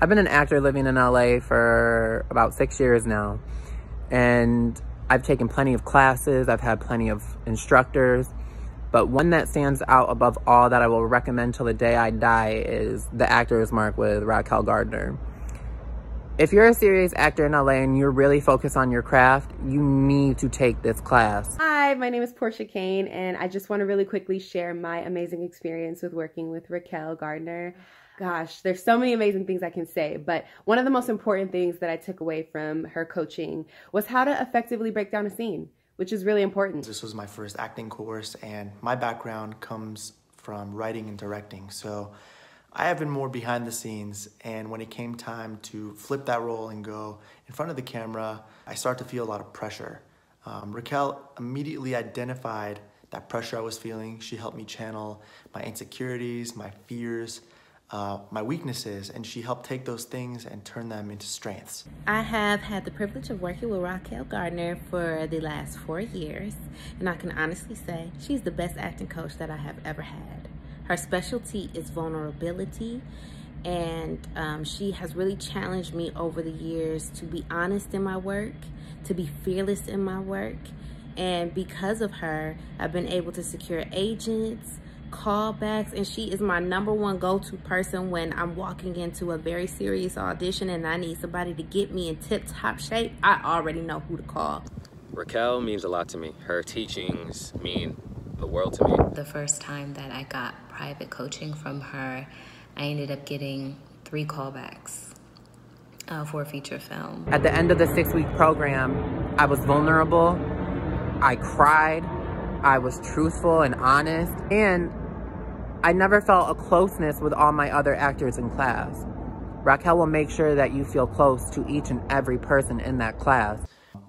I've been an actor living in LA for about 6 years now, and I've taken plenty of classes, I've had plenty of instructors, but one that stands out above all that I will recommend till the day I die is The Actors Mark with Raquel Gardner. If you're a serious actor in LA and you're really focused on your craft, you need to take this class. Hi, my name is Portia Kane, and I just want to really quickly share my amazing experience with working with Raquel Gardner. Gosh, there's so many amazing things I can say, but one of the most important things that I took away from her coaching was how to effectively break down a scene, which is really important. This was my first acting course, and my background comes from writing and directing, so I have been more behind the scenes, and when it came time to flip that role and go in front of the camera, I start to feel a lot of pressure. Raquel immediately identified that pressure I was feeling. She helped me channel my insecurities, my fears, my weaknesses, and she helped take those things and turn them into strengths. I have had the privilege of working with Raquel Gardner for the last 4 years, and I can honestly say she's the best acting coach that I have ever had. Her specialty is vulnerability, and she has really challenged me over the years to be honest in my work, to be fearless in my work, and because of her, I've been able to secure agents, callbacks, and she is my #1 go-to person when I'm walking into a very serious audition and I need somebody to get me in tip-top shape. I already know who to call. Raquel means a lot to me. Her teachings mean the world to me. The first time that I got private coaching from her, I ended up getting 3 callbacks for a feature film. At the end of the 6-week program, I was vulnerable, I cried, I was truthful and honest, and I never felt a closeness with all my other actors in class. Raquel will make sure that you feel close to each and every person in that class.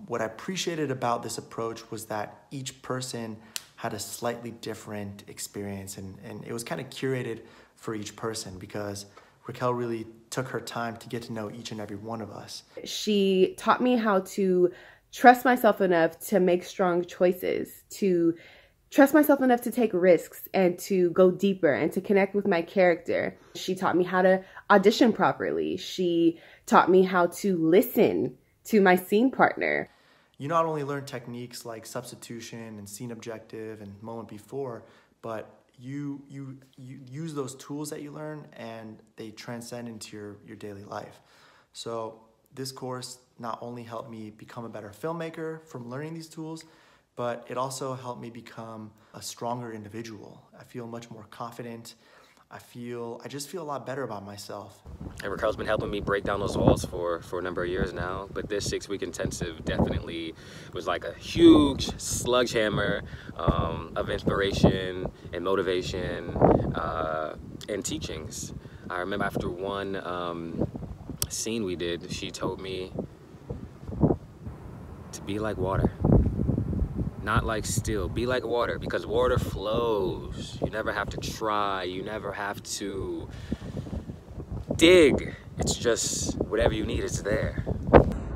What I appreciated about this approach was that each person had a slightly different experience, and it was kind of curated for each person because Raquel really took her time to get to know each and every one of us. She taught me how to trust myself enough to make strong choices, to trust myself enough to take risks and to go deeper and to connect with my character. She taught me how to audition properly. She taught me how to listen to my scene partner. You not only learn techniques like substitution and scene objective and moment before, but you use those tools that you learn and they transcend into your daily life. So this course not only helped me become a better filmmaker from learning these tools, but it also helped me become a stronger individual. I feel much more confident. I just feel a lot better about myself. And Raquel's been helping me break down those walls for a number of years now, but this 6-week intensive definitely was like a huge sledgehammer of inspiration and motivation and teachings. I remember after one scene we did, she told me to be like water, not like steel. Be like water, because water flows. You never have to try, you never have to dig. It's just whatever you need, it's there.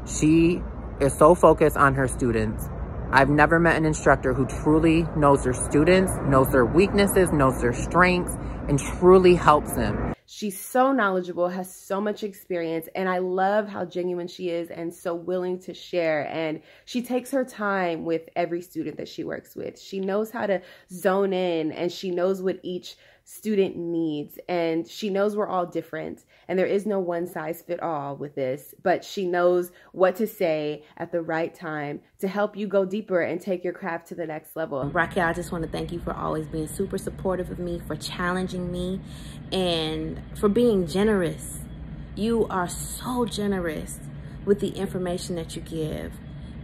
She is so focused on her students. I've never met an instructor who truly knows their students, knows their weaknesses, knows their strengths, and truly helps them. She's so knowledgeable, has so much experience, and I love how genuine she is and so willing to share. And she takes her time with every student that she works with. She knows how to zone in, and she knows what each student needs, and she knows we're all different, and there is no one size fit all with this, but she knows what to say at the right time to help you go deeper and take your craft to the next level. Raquel, I just want to thank you for always being super supportive of me, for challenging me, and for being generous. You are so generous with the information that you give,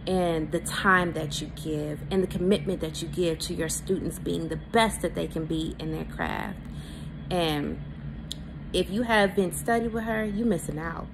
and the time that you give, and the commitment that you give to your students being the best that they can be in their craft. And if you haven't studied with her, you're missing out.